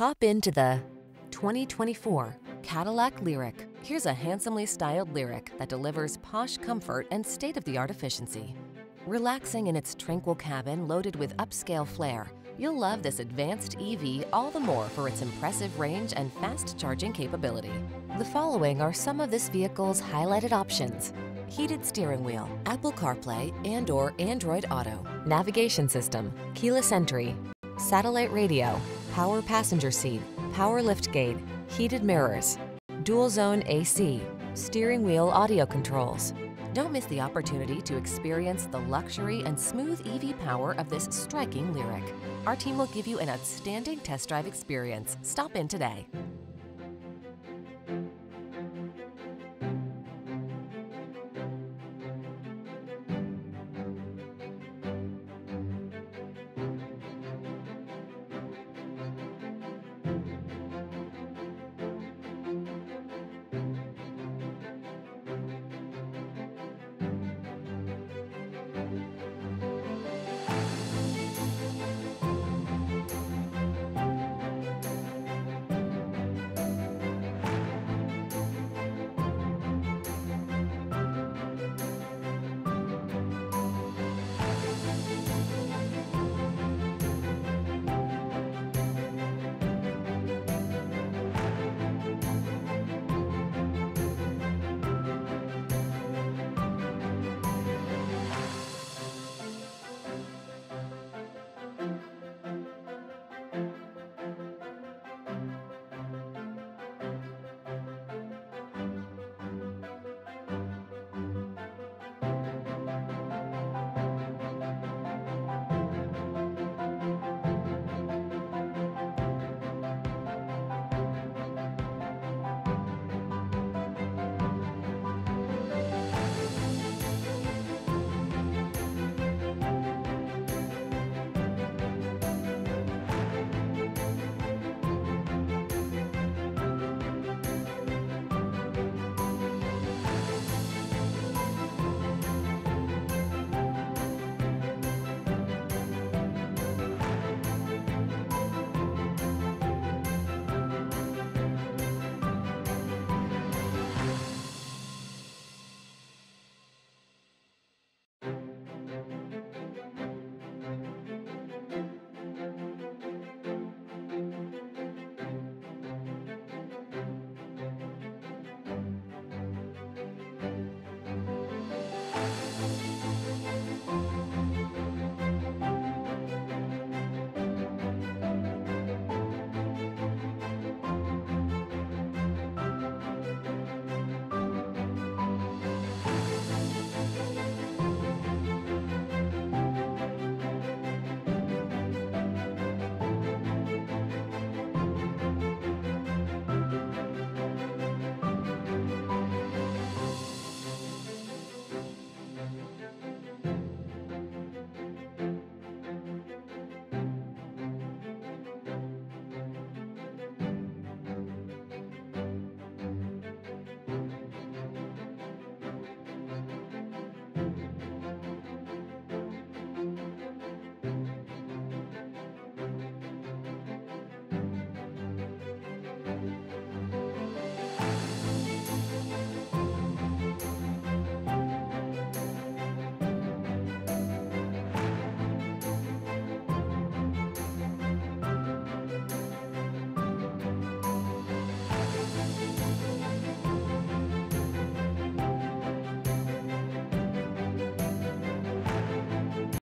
Hop into the 2024 Cadillac LYRIQ. Here's a handsomely styled LYRIQ that delivers posh comfort and state-of-the-art efficiency. Relaxing in its tranquil cabin loaded with upscale flair, you'll love this advanced EV all the more for its impressive range and fast charging capability. The following are some of this vehicle's highlighted options: heated steering wheel, Apple CarPlay and/or Android Auto, navigation system, keyless entry, satellite radio, power passenger seat, power liftgate, heated mirrors, dual zone AC, steering wheel audio controls. Don't miss the opportunity to experience the luxury and smooth EV power of this striking LYRIQ. Our team will give you an outstanding test drive experience. Stop in today.